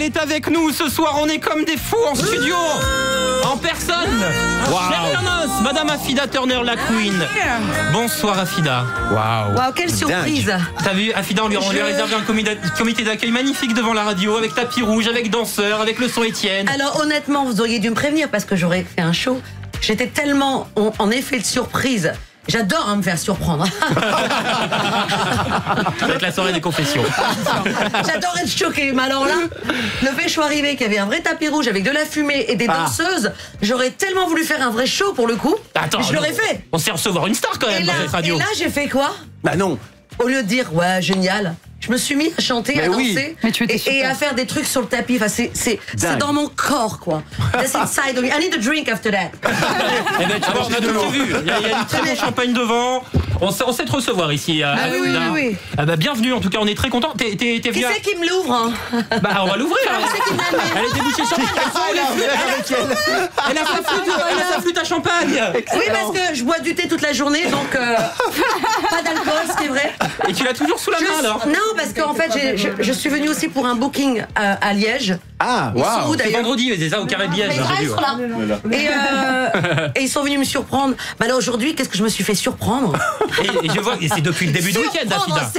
Elle est avec nous ce soir, on est comme des fous en studio, en personne. Wow. Chernos, Madame Afida Turner, la Queen. Bonsoir Afida. Waouh. Wow, quelle surprise. T'as vu Afida, on lui a réservé un comité d'accueil magnifique devant la radio, avec tapis rouge, avec danseurs, avec le son Étienne. Alors honnêtement, vous auriez dû me prévenir parce que j'aurais fait un show. J'étais tellement en effet de surprise. J'adore me faire surprendre. Ça va être la soirée des confessions. J'adore être choquée, mais alors là, le fait que je sois arrivée qu'il y avait un vrai tapis rouge avec de la fumée et des danseuses, j'aurais tellement voulu faire un vrai show pour le coup. Attends, mais je l'aurais fait. On sait recevoir une star quand même dans cette radio. Et là, j'ai fait quoi? Bah non. Au lieu de dire, ouais, génial, je me suis mis à chanter, à danser et à faire des trucs sur le tapis. Enfin, c'est dans mon corps, quoi. That's inside of me. I need a drink after that. Eh ben, tu vois, on a tout vu. Il y a une très bonne champagne devant. On sait te recevoir ici. Ah oui, oui, oui. Ah bah, bienvenue, en tout cas, on est très contents. Qui c'est qui me l'ouvre, hein? Bah, on va l'ouvrir. Elle est débouchée champagne. Elle a sa flûte à champagne. Oui, parce que je bois du thé toute la journée, donc pas d'alcool, ce qui est vrai. Et tu l'as toujours sous la main, alors? Non, parce qu'en fait, je suis venue aussi pour un booking à Liège. Ah, waouh! C'est vendredi, mais c'est ça, au carré de Liège. Et ils sont venus me surprendre. Bah là, aujourd'hui, qu'est-ce que je me suis fait surprendre? Et je vois, c'est depuis le début du week-end, Afida.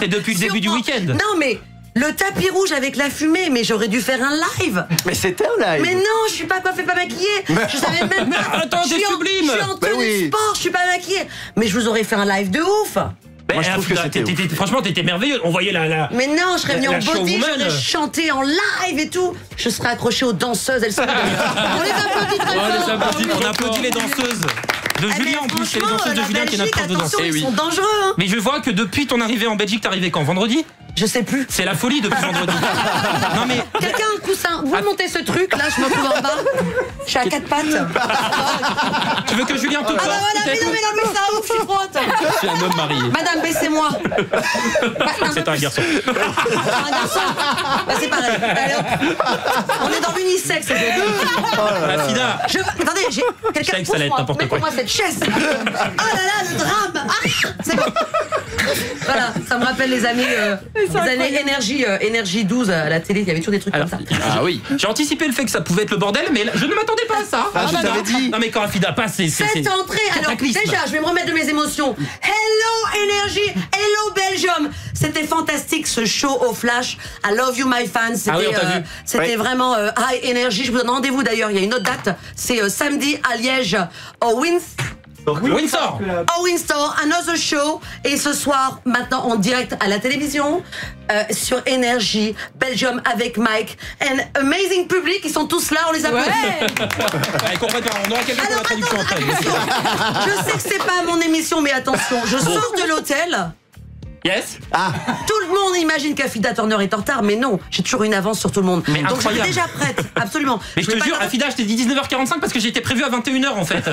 C'est depuis le début du week-end. Non, mais le tapis rouge avec la fumée, mais j'aurais dû faire un live. Mais c'était un live. Mais non, je suis pas coiffée, pas maquillée. Je savais même pas. Attends, t'es sublime. Je suis en tenue sport, je suis pas maquillée. Mais je vous aurais fait un live de ouf. Moi, je trouve que franchement, t'étais merveilleuse. On voyait la. Mais non, je serais venue en body, j'aurais chanté en live et tout. Je serais accrochée aux danseuses. Elles sont. On les applaudit très fort. On applaudit les danseuses. De Julien en plus, c'est les danseuses de Julien qui est notre prof de danse. Ils sont dangereux, hein. Mais je vois que depuis ton arrivée en Belgique, t'es arrivée quand? Vendredi? Je sais plus. C'est la folie depuis vendredi. Non mais quelqu'un un coussin. Vous montez ce truc là, je me trouve en bas. Je suis à quatre pattes. Tu veux que Julien te porte? Ah bah voilà, mais non mais ça ouf, je suis frotte. Je suis un homme marié. Madame, baissez-moi. C'est un garçon. Un garçon. Bah c'est pareil. On est dans l'unisex. Afida. Attendez, j'ai quelqu'un pour moi. Mettez-moi cette chaise. Oh là là, le drame. C'est bon. Voilà, ça me rappelle les amis. Vous avez NRJ 12 à la télé, il y avait toujours des trucs comme ça. Ah oui. J'ai anticipé le fait que ça pouvait être le bordel, mais là, je ne m'attendais pas à ça. Ah, je t'avais dit. Non mais quand Afida passe, c'est... Cette entrée, alors déjà, je vais me remettre de mes émotions. Hello NRJ, hello Belgium. C'était fantastique ce show au flash. I love you my fans. C'était vraiment high energy. Je vous donne rendez-vous d'ailleurs, il y a une autre date. C'est samedi à Liège au Winston, another show. Et ce soir, maintenant en direct à la télévision sur NRJ Belgium avec Mike. An amazing public, ils sont tous là, on les applaudit. On aura quelqu'un pour la traduction. Je sais que c'est pas mon émission, mais attention, je sors de l'hôtel. Yes. Ah. Tout le monde imagine qu'Afida Turner est en retard, mais non, j'ai toujours une avance sur tout le monde. Mais donc je suis déjà prête, absolument. Mais je te jure, Afida, je t'ai dit 19h45 parce que j'étais prévu à 21h en fait. Je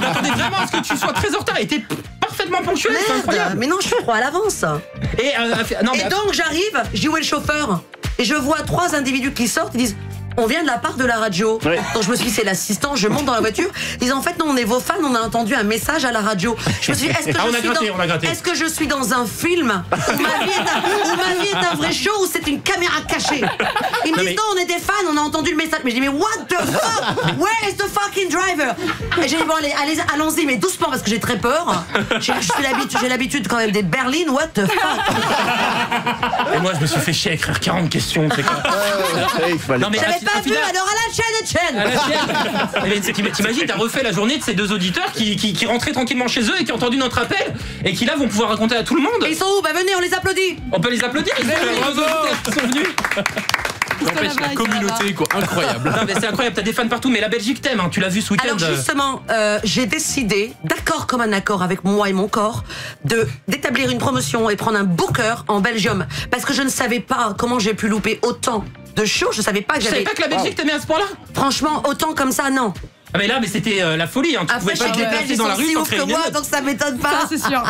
m'attendais vraiment à ce que tu sois très en retard et t'es parfaitement ponctuel. Mais non, je suis trop à l'avance. Et donc j'arrive, je dis où est le chauffeur? Et je vois trois individus qui sortent, ils disent on vient de la part de la radio. Oui. Donc je me suis dit, c'est l'assistant, je monte dans la voiture. Ils disent, en fait, non, on est vos fans, on a entendu un message à la radio. Je me suis dit, est-ce que je suis dans un film où ma vie est un vrai show ou c'est une caméra cachée? Ils me disent, non, on est des fans, on a entendu le message. Mais je dis, mais what the fuck? Where is the fucking driver? Et j'ai dit, bon, allons-y, mais doucement parce que j'ai très peur. J'ai l'habitude quand même des berlines, what the fuck? Et moi, je me suis fait chier à écrire 40 questions, c'est quoi? Non, mais pas vu, alors à la chaîne. T'imagines, t'as refait la journée de ces deux auditeurs qui rentraient tranquillement chez eux et qui ont entendu notre appel et qui là vont pouvoir raconter à tout le monde. Et ils sont où? Bah venez, on les applaudit. On peut les applaudir, ils sont venus. N'empêche, la communauté, quoi, incroyable. C'est incroyable, t'as des fans partout, mais la Belgique t'aime, hein, tu l'as vu ce week-end. Alors justement, j'ai décidé, d'accord comme un accord avec moi et mon corps, d'établir une promotion et prendre un booker en Belgium, parce que je ne savais pas comment j'ai pu louper autant de shows, je savais pas que j'avais... Je savais pas que la Belgique t'aimait à ce point-là. Franchement, autant comme ça, non. Ah mais là, mais c'était la folie, hein. Tu pouvais pas te déplacer dans la rue sans créer une émeute. Donc ça m'étonne pas. C'est sûr.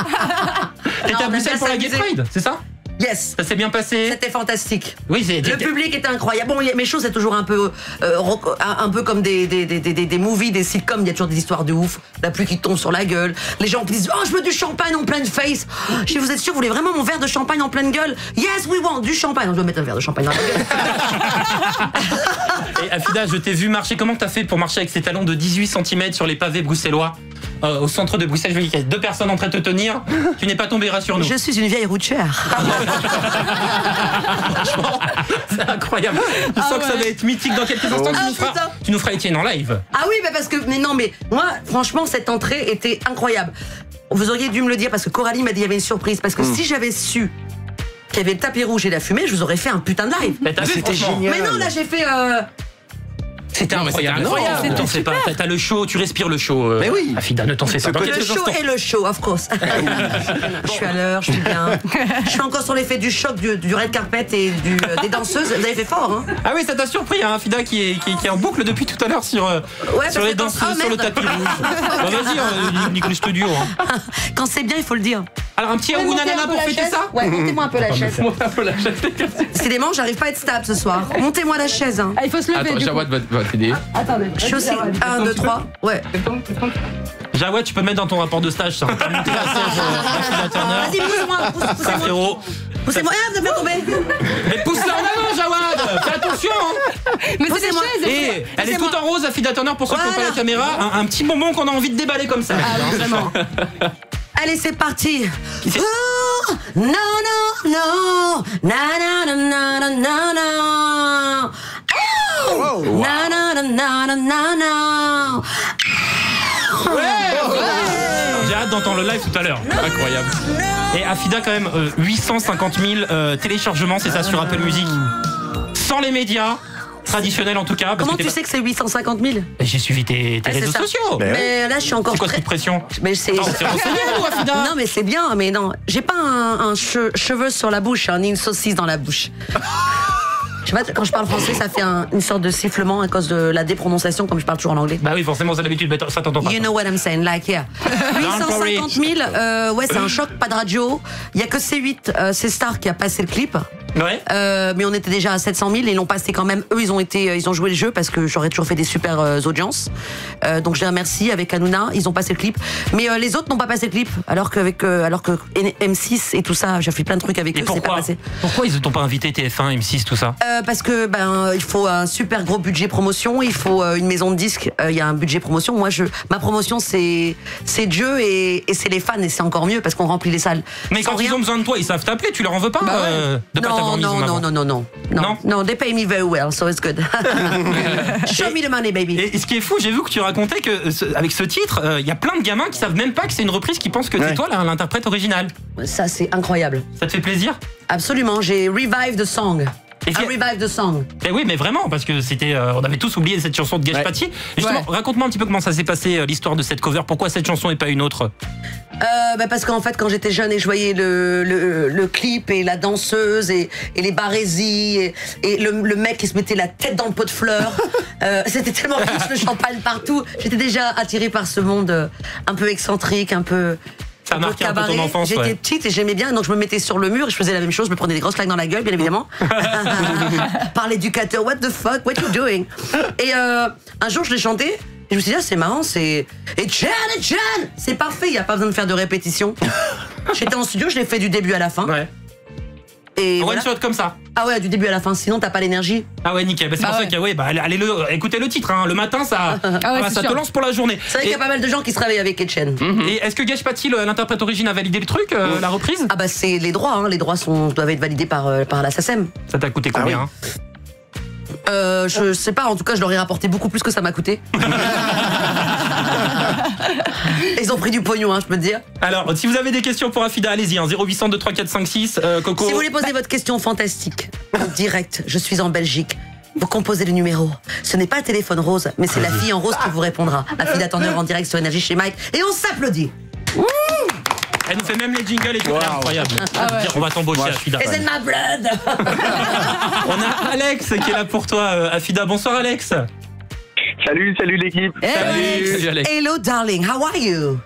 T'étais à Bruxelles pour la Gay Pride, c'est ça? Yes. Ça s'est bien passé. C'était fantastique. Oui, le public était incroyable. Bon, mes shows, c'est toujours un peu comme des movies, des sitcoms. Il y a toujours des histoires de ouf. La pluie qui tombe sur la gueule. Les gens qui disent oh, je veux du champagne en pleine face. Je dis, vous êtes sûr, vous voulez vraiment mon verre de champagne en pleine gueule? Yes, we want du champagne. Donc, je dois mettre un verre de champagne dans la gueule. Et Afida, je t'ai vu marcher. Comment t'as fait pour marcher avec ces talons de 18 cm sur les pavés bruxellois? Au centre de Bruxelles, je me dis qu'il y a deux personnes en train de te tenir. Tu n'es pas tombé, rassure-nous. Je suis une vieille routière. Franchement, c'est incroyable. Je sens que ça va être mythique dans quelques instants. Tu nous feras Étienne en live. Ah oui, mais parce que. Mais non, mais moi, franchement, cette entrée était incroyable. Vous auriez dû me le dire parce que Coralie m'a dit qu'il y avait une surprise. Parce que si j'avais su qu'il y avait le tapis rouge et la fumée, je vous aurais fait un putain de live. Mais c'était génial. Mais non, là, j'ai fait. C'était incroyable. T'as le show, tu respires le show. Mais oui. Afida, ne t'en fais pas. Le show et le show, of course. Je suis à l'heure, je suis bien. Je suis encore sur l'effet du choc du red carpet et des danseuses. Vous avez fait fort, hein. Ah oui, ça t'a surpris, hein, Afida, qui est en boucle depuis tout à l'heure sur les danseuses, sur le tapis rouge. Vas-y, nique le studio. Quand c'est bien, il faut le dire. Alors un petit ounanana pour fêter ça. Ouais, montez-moi un peu la chaise. Montez-moi un peu la chaise. Décidément, j'arrive pas à être stable ce soir. Montez-moi la chaise. Ah, il faut se lever. Attendez, je suis aussi 1, 2, 3, ouais. Jawad, tu peux mettre dans ton rapport de stage ça. Vas-y, pousse-moi. Poussez-moi, ah, vous me faites tomber. Mais pousse-la en avant, Jawad. Fais attention. Mais c'est des chaises. Elle est toute en rose, Afida Turner, pour ceux qui n'ont pas la caméra. Un petit bonbon qu'on a envie de déballer comme ça. Ah, vraiment. Allez, c'est parti. Non, non, non. Non, non, non, non, non. Oh, wow. Na na na na na na. Ouais, ouais. J'ai hâte d'entendre le live tout à l'heure. Incroyable. Et Afida quand même 850 000 téléchargements, c'est ça, sur Apple Music. Sans les médias traditionnels en tout cas. Comment tu sais que c'est 850 000 ? J'ai suivi tes réseaux sociaux. Mais là je suis encore. C'est quoi cette pression ? Mais c'est. Non mais c'est bien, mais non, j'ai pas un cheveu sur la bouche, ni une saucisse dans la bouche. Je sais pas, quand je parle français, ça fait une sorte de sifflement à cause de la déprononciation, comme je parle toujours en anglais. Bah oui, forcément, c'est l'habitude, mais ça t'entend pas. You know what I'm saying, like here. 850 000, ouais, c'est un choc, pas de radio. Il y a que C8, C-Star qui a passé le clip. Ouais. Mais on était déjà à 700 000 et ils l'ont passé quand même. Eux, ils ont joué le jeu parce que j'aurais toujours fait des super audiences. Donc je les remercie avec Hanouna, ils ont passé le clip. Mais les autres n'ont pas passé le clip, alors que M6 et tout ça, j'ai fait plein de trucs avec eux. C'est pas passé. Pourquoi ils ne t'ont pas invité TF1, M6, tout ça? Parce que ben il faut un super gros budget promotion, il faut une maison de disques, il y a un budget promotion. Moi ma promotion c'est Dieu et c'est les fans et c'est encore mieux parce qu'on remplit les salles. Mais quand ils ont besoin de toi, ils savent t'appeler, tu leur en veux pas? Bah ouais. Non, they pay me very well, so it's good. Show me the money, baby. Et ce qui est fou, j'ai vu que tu racontais que avec ce titre, il y a plein de gamins qui savent même pas que c'est une reprise, qui pensent que c'est toi l'interprète originale. Ça c'est incroyable. Ça te fait plaisir? Absolument, j'ai revived the song. I revive the song. Ben oui, mais vraiment, parce que c'était, on avait tous oublié cette chanson de Gashpati. Justement, raconte-moi un petit peu comment ça s'est passé, l'histoire de cette cover. Pourquoi cette chanson et pas une autre? Ben parce qu'en fait, quand j'étais jeune et je voyais le clip et la danseuse et les barésies et le mec qui se mettait la tête dans le pot de fleurs, c'était tellement riche, le champagne partout. J'étais déjà attirée par ce monde un peu excentrique, un peu... Ça marquait un peu ton enfance. J'étais petite et j'aimais bien, donc je me mettais sur le mur et je faisais la même chose, je me prenais des grosses claques dans la gueule, bien évidemment. Par l'éducateur, what the fuck, what you doing? Et un jour, je l'ai chanté et je me suis dit, ah, c'est marrant, c'est. Et Jan, c'est parfait, il n'y a pas besoin de faire de répétition. J'étais en studio, je l'ai fait du début à la fin. Ouais. Et on one shot comme ça. Ah ouais, du début à la fin, sinon t'as pas l'énergie. Ah ouais, nickel, bah, c'est pour ça qu'il y a, allez écoutez le titre, hein. Le matin ça, ça te lance pour la journée. C'est vrai qu'il y a pas mal de gens qui se réveillent avec Etchen. Et est-ce que Gashpati, l'interprète origine, a validé le truc, la reprise? Ah bah c'est les droits, hein. Les droits doivent être validés par la SACEM. Ça t'a coûté combien? Je sais pas, en tout cas je leur ai rapporté beaucoup plus que ça m'a coûté. Ils ont pris du pognon, hein, je peux te dire. Alors, si vous avez des questions pour Afida, allez-y, hein, 0800 23456, Coco. Si vous voulez poser votre question fantastique, en direct, je suis en Belgique. Vous composez le numéro. Ce n'est pas le téléphone rose, mais c'est la fille en rose qui vous répondra. Afida Turner en direct sur NRJ chez Mike. Et on s'applaudit. Elle nous fait même les jingles et tout, c'est incroyable. On va t'embaucher, Afida. Et c'est de ma blood. On a Alex qui est là pour toi, Afida. Bonsoir, Alex. Salut l'équipe. Hello darling, how are you?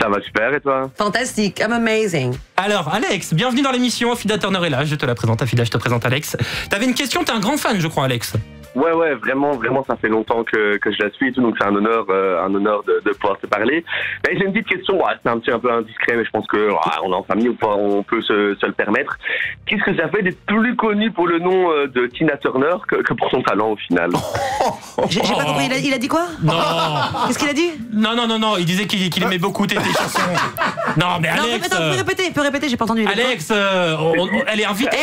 Ça va super, et toi? Fantastique, I'm amazing. Alors, Alex, bienvenue dans l'émission. Afida Turner est là, je te la présente. Afida, je te présente Alex. T'avais une question, t'es un grand fan, je crois, Alex. Ouais, ouais, vraiment, ça fait longtemps que je la suis et tout, donc c'est un honneur de pouvoir te parler. Ben, j'ai une petite question, ouais, c'est un peu indiscret, mais je pense que on est en famille ou pas, on peut se le permettre. Qu'est-ce que ça fait d'être plus connu pour le nom de Tina Turner que pour son talent au final? J'ai pas compris, il a dit quoi? Non. Qu'est-ce qu'il a dit? Non, il disait qu'il aimait beaucoup tes chansons. Non, mais Alex... Non, mais attends, peux répéter, j'ai pas entendu. Alex, elle est invitée.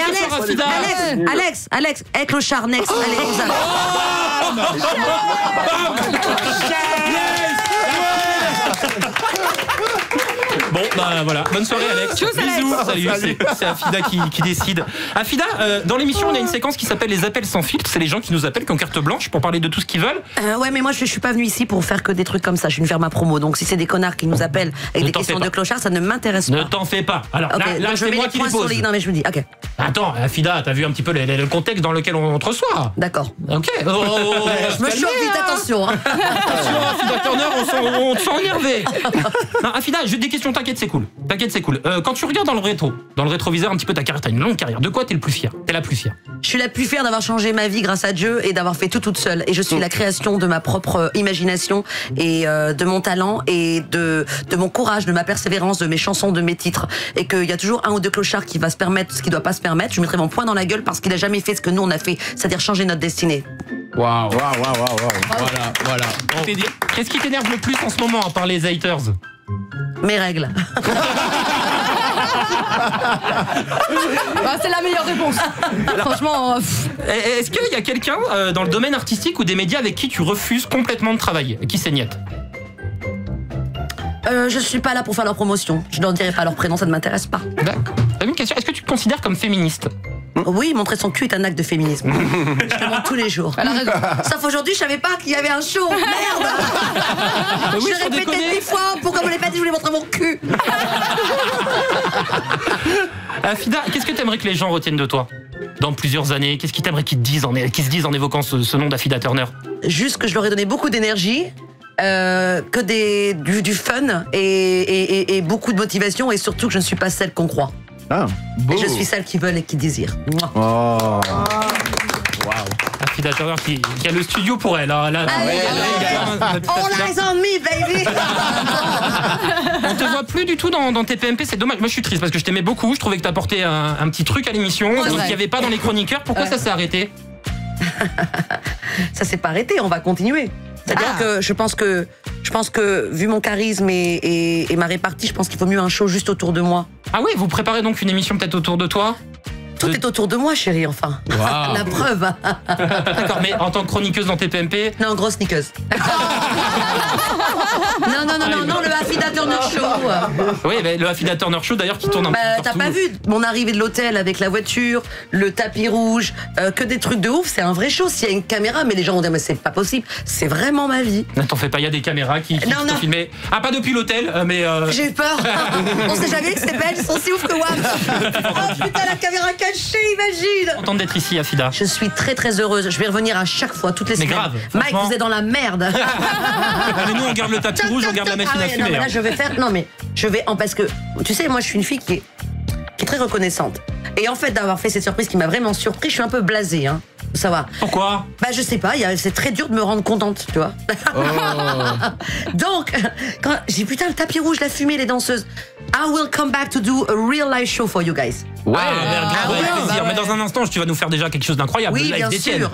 Alex, avec le charnex, allez. Bon, bah voilà, bonne soirée Alex. Bisous, salut, c'est Afida qui décide. Afida, dans l'émission on a une séquence qui s'appelle les appels sans filtre. C'est les gens qui nous appellent qui ont carte blanche pour parler de tout ce qu'ils veulent. Ouais, mais moi je suis pas venue ici pour faire que des trucs comme ça. Je viens faire ma promo, donc si c'est des connards qui nous appellent avec des questions de clochard, ça ne m'intéresse pas. Ne t'en fais pas. Alors okay, là c'est moi qui les pose. Non mais je vous dis, ok. Attends, Afida, t'as vu un petit peu le contexte dans lequel on te reçoit. D'accord. Ok. Je me chauffe vite, attention. Attention, Afida Turner, on te sent énervé. Afida, j'ai des questions. T'inquiète, c'est cool. Quand tu regardes dans le rétroviseur un petit peu ta carrière, t'as une longue carrière. De quoi t'es le plus fier? T'es la plus fière? Je suis la plus fière d'avoir changé ma vie grâce à Dieu et d'avoir fait tout toute seule. Et je suis la création de ma propre imagination et de mon talent et de mon courage, de ma persévérance, de mes chansons, de mes titres. Et qu'il y a toujours un ou deux clochards qui va se permettre ce qui doit pas se permettre. Je mettrai mon poing dans la gueule parce qu'il a jamais fait ce que nous on a fait, c'est-à-dire changer notre destinée. Waouh. Voilà. Qu'est-ce qui t'énerve le plus en ce moment à part les haters? Mes règles. Bah, c'est la meilleure réponse. Alors, franchement, est-ce qu'il y a quelqu'un dans le domaine artistique ou des médias avec qui tu refuses complètement de travailler? Qui s'éniette? Je suis pas là pour faire leur promotion. Je n'en dirai pas leur prénom, ça ne m'intéresse pas. D'accord. T'as une question, est-ce que tu te considères comme féministe? Oui, montrer son cul est un acte de féminisme. Je te montre tous les jours. Elle a raison. Sauf aujourd'hui, je savais pas qu'il y avait un show. Merde. Oui, je l'ai répété 10 fois. Pourquoi vous l'avez pas dit? Je voulais montrer mon cul. Afida, qu'est-ce que t'aimerais que les gens retiennent de toi dans plusieurs années? Qu'est-ce qu'ils t'aimeraient qu'ils se disent en évoquant ce nom d'Afida Turner? Juste que je leur ai donné beaucoup d'énergie. Que du fun et beaucoup de motivation, et surtout que je ne suis pas celle qu'on croit. Ah, et je suis celle qui veulent et qui désire. Waouh. Afida Turner qui a le studio pour elle. Hein, là, All eyes on me, baby. On te voit plus du tout dans TPMP, c'est dommage. Moi je suis triste parce que je t'aimais beaucoup, je trouvais que t'apportais un petit truc à l'émission qu'il n'y avait pas dans les chroniqueurs. Pourquoi ça s'est arrêté? Ça s'est pas arrêté, on va continuer. C'est-à-dire que je pense que vu mon charisme et ma répartie, je pense qu'il faut mieux un show juste autour de moi. Ah oui, vous préparez donc une émission peut-être autour de toi? Tout est autour de moi, chérie, enfin. Wow. La preuve. D'accord, mais en tant que chroniqueuse dans TPMP? Non, grosse sniqueuse. Non, le Afida Turner Show. Oui, le Afida Turner Show, d'ailleurs, qui tourne un peu partout. T'as pas vu mon arrivée de l'hôtel avec la voiture, le tapis rouge, que des trucs de ouf, c'est un vrai show. S'il y a une caméra, mais les gens vont dire, mais c'est pas possible, c'est vraiment ma vie. T'en fais pas, il y a des caméras qui t'ont filmé. Ah, pas depuis l'hôtel, mais... J'ai eu peur. On sait jamais que c'est belge, ils sont si ouf que waouh. Oh putain, la caméra cachée. Imagine. Contente d'être ici, Afida. Je suis très très heureuse. Je vais revenir à chaque fois, toutes les semaines. Grave, Mike, vous êtes dans la merde. Mais nous, on garde le tapis rouge, on garde la machine à fumer. Non, mais là, je vais faire. Non, mais je vais parce que tu sais, moi, je suis une fille qui est très reconnaissante. Et en fait, d'avoir fait cette surprise qui m'a vraiment surpris, je suis un peu blasée. Hein. Ça va. Pourquoi? Bah je sais pas, c'est très dur de me rendre contente, tu vois. Donc, quand j'ai putain le tapis rouge, la fumée, les danseuses. I will come back to do a real live show for you guys. Ouais, mais dans un instant, tu vas nous faire déjà quelque chose d'incroyable. Oui,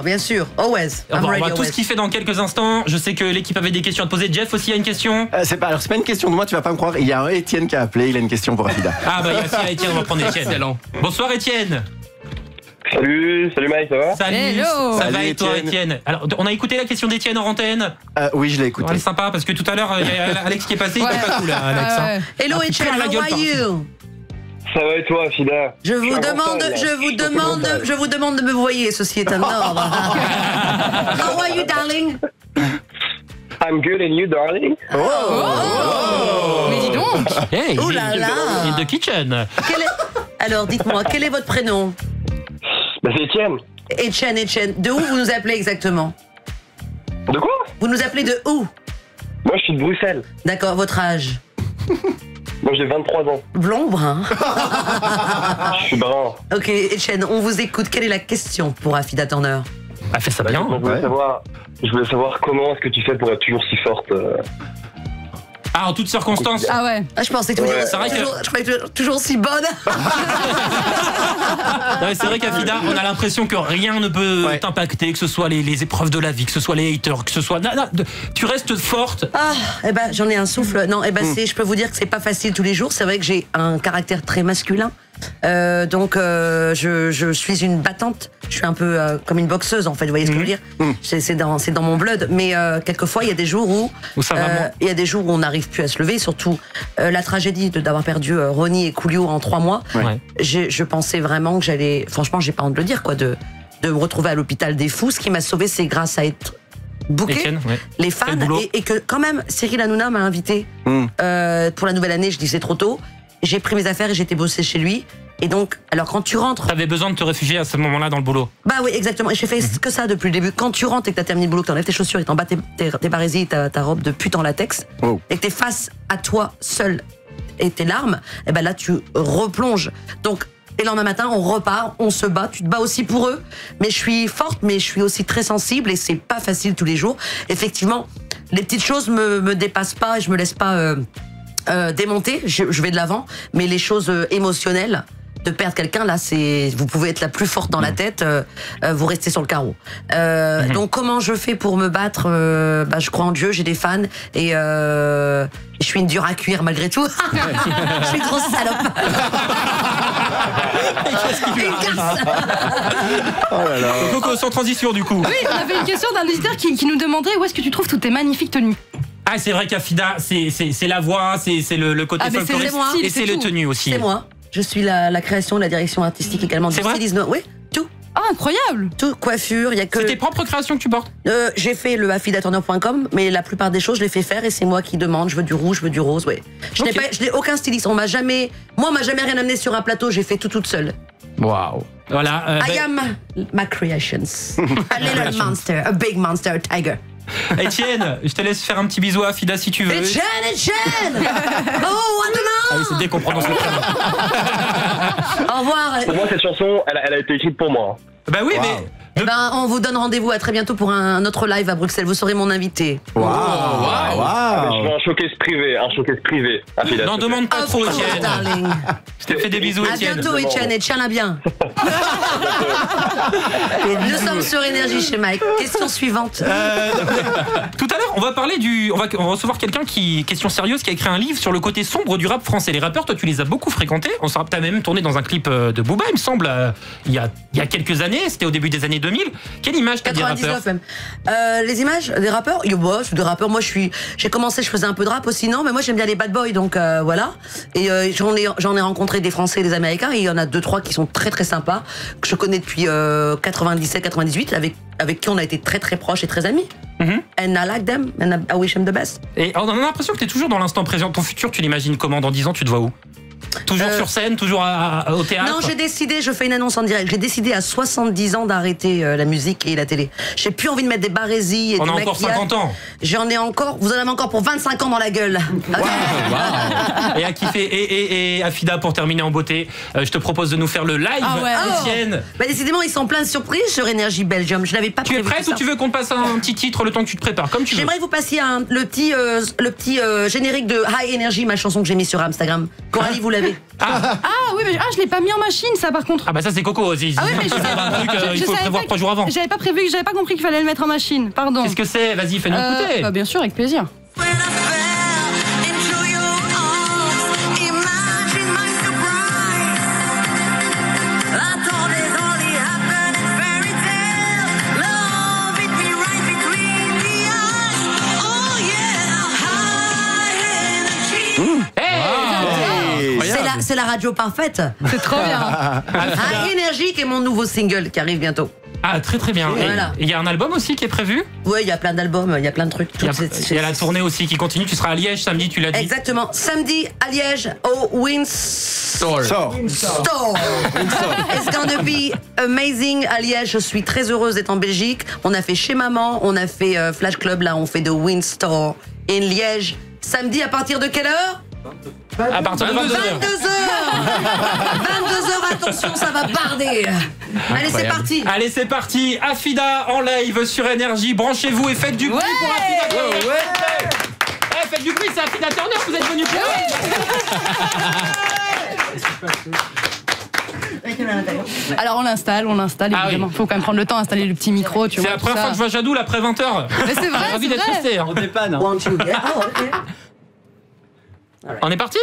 bien sûr. Always. On va tout ce qu'il fait dans quelques instants. Je sais que l'équipe avait des questions à te poser. Jeff aussi a une question. C'est pas une question de moi, tu vas pas me croire. Il y a un Étienne qui a appelé, il a une question pour Afida. Ah bah il y a Étienne, on va prendre Étienne. Bonsoir Étienne. Salut Mike, ça va? Salut, ça va et toi Étienne? Alors, on a écouté la question d'Étienne en antenne. Oui, je l'ai écouté. C'est sympa parce que tout à l'heure, il y a Alex qui est passé, il est pas cool là, Alex. Hello Étienne, how are you? Ça va et toi, Afida? Je vous demande de me voyer, ceci est un ordre. How are you, darling? I'm good and you, darling. Oh. Mais dis donc. Hey, oh là là. In the kitchen. Alors, dites-moi, quel est votre prénom? C'est Étienne. Étienne. De où vous nous appelez exactement? De quoi? Vous nous appelez de où? Moi, je suis de Bruxelles. D'accord, votre âge? Moi j'ai 23 ans. Blond ou brun? Je suis brun. Ok, Etienne, on vous écoute. Quelle est la question pour Afida Turner? Elle fait ça bien. Je voulais savoir comment est-ce que tu fais pour être toujours si forte. Ah, en toutes circonstances. Ah ouais. Ah, je pensais que tu toujours si bonne. C'est vrai qu'Afida, on a l'impression que rien ne peut t'impacter, que ce soit les épreuves de la vie, que ce soit les haters, que ce soit... Non, non, tu restes forte. Ah, eh ben, j'en ai un souffle. Non, eh ben, je peux vous dire que c'est pas facile tous les jours. C'est vrai que j'ai un caractère très masculin. Je suis une battante. Je suis un peu comme une boxeuse en fait. Vous voyez ce que je veux dire? C'est dans mon blood. Mais quelquefois il y a des jours où on n'arrive plus à se lever. Surtout la tragédie d'avoir perdu Ronnie et Coolio en 3 mois. Ouais. Je pensais vraiment que j'allais. Franchement, j'ai pas honte de le dire quoi, de me retrouver à l'hôpital des fous. Ce qui m'a sauvée, c'est grâce à être booké, les fans et que quand même Cyril Hanouna m'a invité pour la nouvelle année. Je dis c'est trop tôt. J'ai pris mes affaires et j'étais bossée chez lui. Et donc, alors quand tu rentres... T'avais besoin de te réfugier à ce moment-là dans le boulot. Bah oui, exactement. Et j'ai fait que ça depuis le début. Quand tu rentres et que t'as terminé le boulot, que t'enlèves tes chaussures et t'en bats tes barésies et ta robe de pute en latex, et que t'es face à toi seul et tes larmes, et ben là, tu replonges. Donc, et le lendemain matin, on repart, on se bat. Tu te bats aussi pour eux. Mais je suis forte, mais je suis aussi très sensible et c'est pas facile tous les jours. Effectivement, les petites choses me dépassent pas et je me laisse pas... démonter, je vais de l'avant, mais les choses émotionnelles, de perdre quelqu'un, là, c'est, vous pouvez être la plus forte dans la tête, vous restez sur le carreau. Donc, comment je fais pour me battre? Je crois en Dieu, j'ai des fans, et je suis une dure à cuire malgré tout. Je suis une grosse salope. Donc, sans transition, du coup. Oui, on avait une question d'un visiteur qui nous demandait où est-ce que tu trouves toutes tes magnifiques tenues? Ah, c'est vrai qu'Afida, c'est la voix, c'est le côté folklorique et c'est le tenu aussi. C'est moi. Je suis la création, la direction artistique également. C'est vrai? Oui, tout. Ah, incroyable. Tout, coiffure, il y a que... C'est tes propres créations que tu portes? J'ai fait le afidaturner.com, mais la plupart des choses, je les fais faire et c'est moi qui demande. Je veux du rouge, je veux du rose, oui. Je n'ai aucun styliste. On m'a jamais... Moi, on m'a jamais rien amené sur un plateau. J'ai fait tout toute seule. Waouh. Voilà. I am my creations. A little monster, a big monster, a tiger. Etienne, je te laisse faire un petit bisou à Afida si tu veux. Etienne oh, wonderland. C'est dès qu'on prononce le prénom. Au revoir. Pour moi, cette chanson, elle a été écrite pour moi. Bah oui, mais... Eh ben, on vous donne rendez-vous à très bientôt pour un autre live à Bruxelles. Vous serez mon invité. Waouh, wow. Je veux un showcase privé, Afida. N'en demande pas trop, Etienne. Je te fais des bisous, Etienne. À bientôt, Etienne, et tiens-la bien. Nous sommes sur NRJ chez Mike. Question suivante. Tout à l'heure, on va parler du... On va recevoir quelqu'un qui... Question sérieuse, qui a écrit un livre sur le côté sombre du rap français. Les rappeurs, toi, tu les as beaucoup fréquentés. On s'en as même tourné dans un clip de Booba, il me semble, il y a quelques années. C'était au début des années 2000. Quelle image t'as des rappeurs? Même. Les images des rappeurs, moi j'ai commencé, je faisais un peu de rap aussi, non, mais moi j'aime bien les bad boys, donc voilà. Et j'en ai rencontré des Français et des Américains, et il y en a 2-3 qui sont très très sympas, que je connais depuis 97-98, avec qui on a été très très proches et très amis. And I like them, and I wish them the best. Et on a l'impression que t'es toujours dans l'instant présent. Ton futur, tu l'imagines comment? Dans 10 ans, tu te vois où? Toujours sur scène, toujours au théâtre? Non, j'ai décidé, je fais une annonce en direct, j'ai décidé à 70 ans d'arrêter la musique et la télé. J'ai plus envie de mettre des barésies et des maquillages. On a encore 50 ans. J'en ai encore, vous en avez encore pour 25 ans dans la gueule. Wow, wow. Et à kiffer. Et Afida, pour terminer en beauté, je te propose de nous faire le live Etienne. Bah, décidément, ils sont pleins de surprises sur NRJ Belgium. Je n'avais pas prévu. Tu es prête ou tu veux qu'on passe un petit titre le temps que tu te prépares? Comme tu veux. J'aimerais vous passer le petit générique de High Energy, ma chanson que j'ai mis sur Instagram. Coralie, vous l'avez. Oui, mais je l'ai pas mis en machine, ça par contre. Ah bah ça c'est coco aussi. Ah oui, mais il faut prévoir 3 jours avant. J'avais pas prévu, j'avais pas compris qu'il fallait le mettre en machine. Pardon. Qu'est-ce que c'est? Vas-y, fais-nous écouter. Bien sûr, avec plaisir. C'est la radio parfaite. C'est trop bien. NRJ qui est mon nouveau single qui arrive bientôt. Ah, très très bien. Voilà. Il y a un album aussi qui est prévu? Oui, il y a plein d'albums, il y a plein de trucs. Il y a la tournée aussi qui continue. Tu seras à Liège samedi, tu l'as dit. Exactement. Samedi à Liège au Winston. It's gonna be amazing à Liège. Je suis très heureuse d'être en Belgique. On a fait Chez Maman, on a fait Flash Club, là on fait de Winston in Liège. Samedi à partir de quelle heure? 22h. À partir de 22h, attention, ça va barder. Allez, c'est parti. Allez, c'est parti. Afida en live sur NRJ. Branchez-vous et faites du bruit pour Afida. Eh, faites du bruit, c'est Afida Turner, vous êtes venus pour Alors on l'installe évidemment. Faut quand même prendre le temps d'installer le petit micro. C'est la première fois que je vois Jadou après 20h. Mais c'est vrai. J'ai envie d'être resté. On dépanne. On est parti.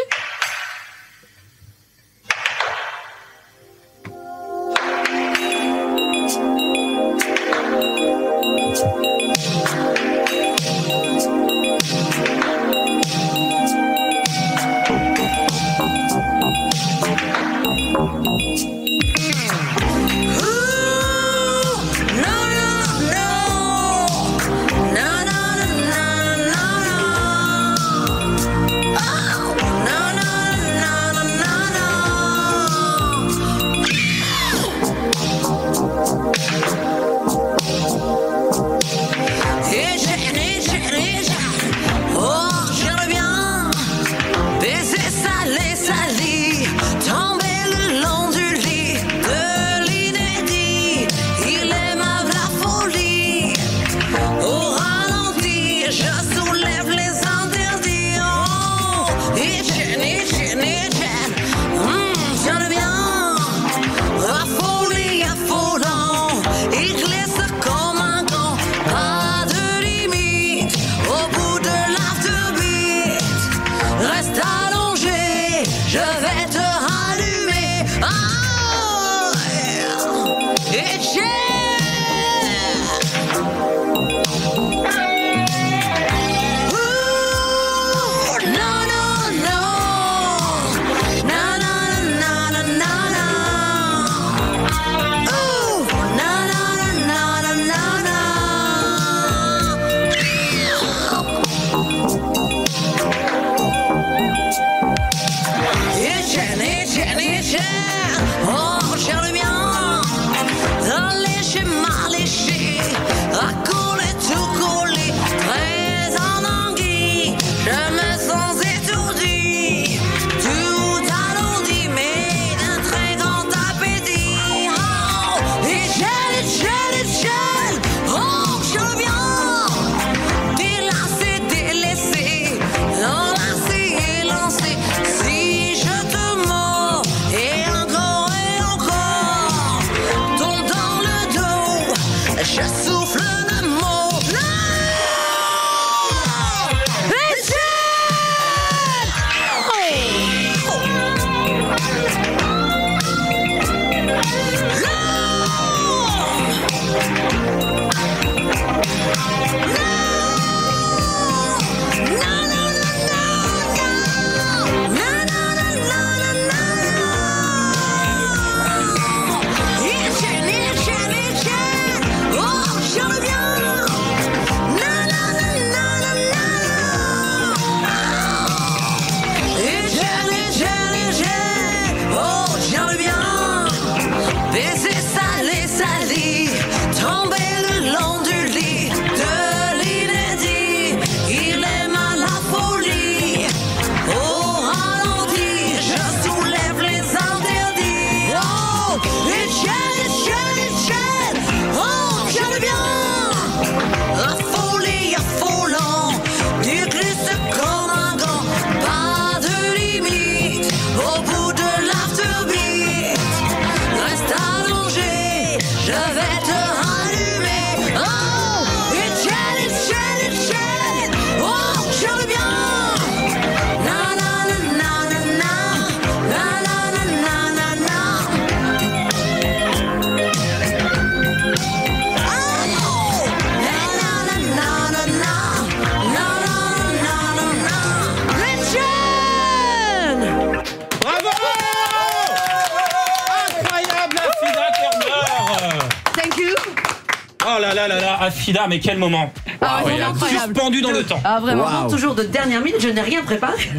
Afida, mais quel moment! Ah, wow, suspendu dans le temps. Ah, vraiment, wow. Toujours de dernière minute, je n'ai rien préparé.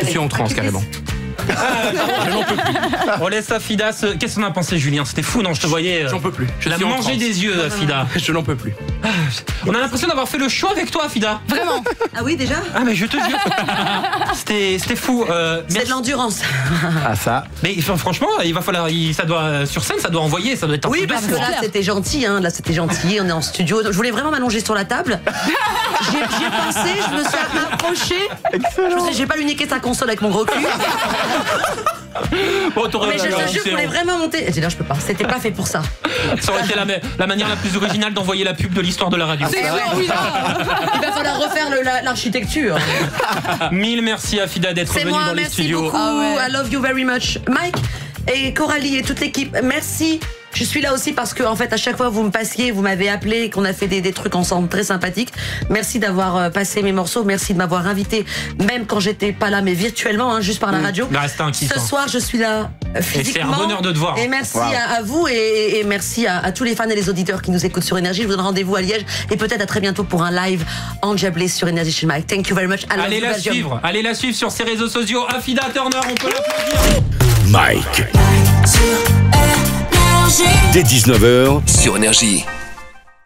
Et puis on transe carrément. On laisse Afida. Qu'est-ce qu'on a pensé, Julien? C'était fou, non? Je te voyais. J'en peux plus. Je l'ai mangé des yeux, Afida. Je n'en peux plus. On a l'impression d'avoir fait le show avec toi, Afida. Vraiment? Ah oui, déjà? Ah, mais je te jure. C'était fou. C'est de l'endurance. Ah, ça. Mais franchement, il va falloir. Ça doit, sur scène, ça doit envoyer. Ça doit être un peu parce que là, c'était gentil. Là, c'était gentil. On est en studio. Je voulais vraiment m'allonger sur la table. J'y ai pensé, je me suis approchée. Excellent. J'ai pas lui niqué sa console avec mon gros cul. Bon, mais je te jure qu'on est vraiment monté. J'ai dit, je peux pas, c'était pas fait pour ça. Ça aurait été la manière la plus originale d'envoyer la pub de l'histoire de la radio. C'est clair, oui, il va falloir refaire l'architecture. Mille merci Afida d'être venue dans les studios. Merci beaucoup, I love you very much. Mike et Coralie et toute l'équipe, merci. Je suis là aussi parce que, en fait, à chaque fois, vous me passiez, vous m'avez appelé, qu'on a fait des trucs ensemble très sympathiques. Merci d'avoir passé mes morceaux, merci de m'avoir invité, même quand j'étais pas là, mais virtuellement, juste par la radio. Ce soir, je suis là physiquement. Et c'est un bonheur de te voir. Et merci à vous et merci à tous les fans et les auditeurs qui nous écoutent sur NRJ. Je vous donne rendez-vous à Liège et peut-être à très bientôt pour un live enjablé sur NRJ chez Mike. Thank you very much. Allez la suivre sur ses réseaux sociaux. Afida Turner, on peut l'applaudir. Mike. Dès 19h sur NRJ.